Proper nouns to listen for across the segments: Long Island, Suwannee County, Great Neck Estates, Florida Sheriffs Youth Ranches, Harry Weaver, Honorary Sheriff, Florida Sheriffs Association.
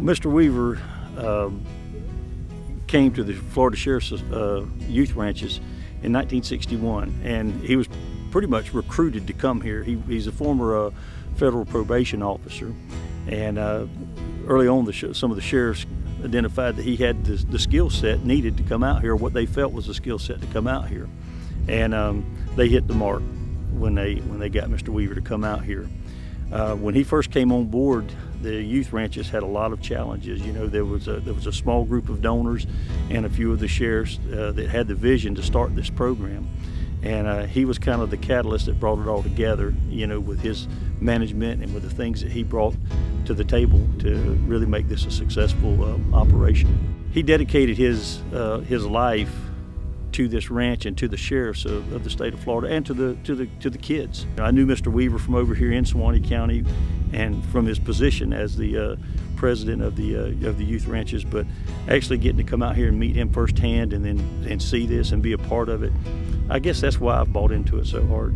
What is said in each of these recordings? Mr. Weaver came to the Florida Sheriffs Youth Ranches in 1961, and he was pretty much recruited to come here. He's a former federal probation officer, and early on some of the sheriffs identified that he had the skill set needed to come out here, what they felt was the skill set to come out here. And they hit the mark when they got Mr. Weaver to come out here. When he first came on board, the youth ranches had a lot of challenges. You know, there was a small group of donors and a few of the sheriffs that had the vision to start this program. And he was kind of the catalyst that brought it all together, you know, with his management and with the things that he brought to the table to really make this a successful operation. He dedicated his life to this ranch and to the sheriffs of the state of Florida and to the kids. I knew Mr. Weaver from over here in Suwannee County and from his position as the president of the youth ranches, but actually getting to come out here and meet him firsthand and then see this and be a part of it, I guess that's why I've bought into it so hard,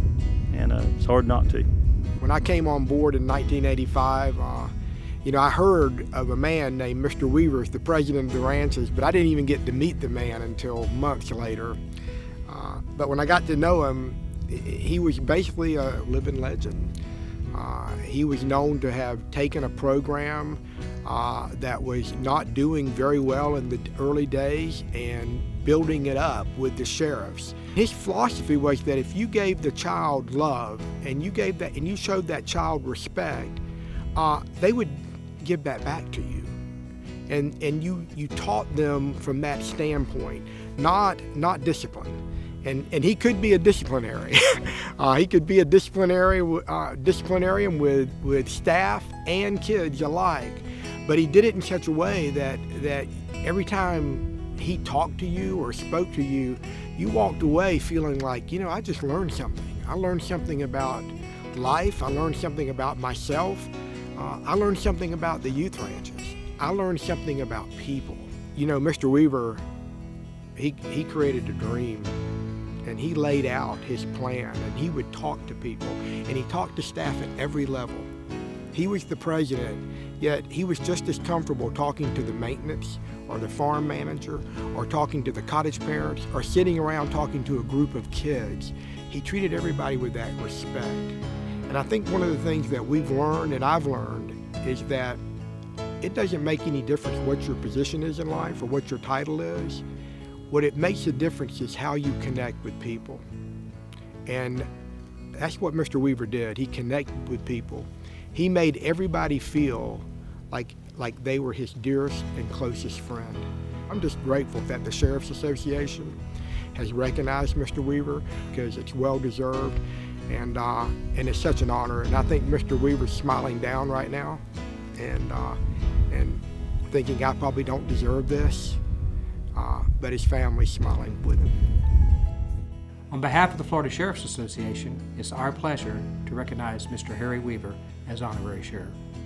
and it's hard not to. When I came on board in 1985, you know, I heard of a man named Mr. Weaver, the president of the ranches, but I didn't even get to meet the man until months later. But when I got to know him, he was basically a living legend. He was known to have taken a program that was not doing very well in the early days and building it up with the sheriffs. His philosophy was that if you gave the child love and you showed that child respect, they would give that back to you, and you taught them from that standpoint, not discipline. And he could be a disciplinarian. He could be a disciplinarian with staff and kids alike, but he did it in such a way that every time he talked to you or spoke to you, you walked away feeling like, you know, I just learned something. I learned something about life. I learned something about myself. I learned something about the youth ranches. I learned something about people. You know, Mr. Weaver, he created a dream, and he laid out his plan, and he would talk to people, and he talked to staff at every level. He was the president, yet he was just as comfortable talking to the maintenance or the farm manager or talking to the cottage parents or sitting around talking to a group of kids. He treated everybody with that respect. And I think one of the things that we've learned and I've learned is that it doesn't make any difference what your position is in life or what your title is. What it makes a difference is how you connect with people. And that's what Mr. Weaver did. He connected with people. He made everybody feel like they were his dearest and closest friend. I'm just grateful that the Sheriffs Association has recognized Mr. Weaver, because it's well-deserved, and it's such an honor. And I think Mr. Weaver's smiling down right now and thinking I probably don't deserve this, but his family's smiling with him. On behalf of the Florida Sheriffs Association, it's our pleasure to recognize Mr. Harry Weaver as Honorary Sheriff.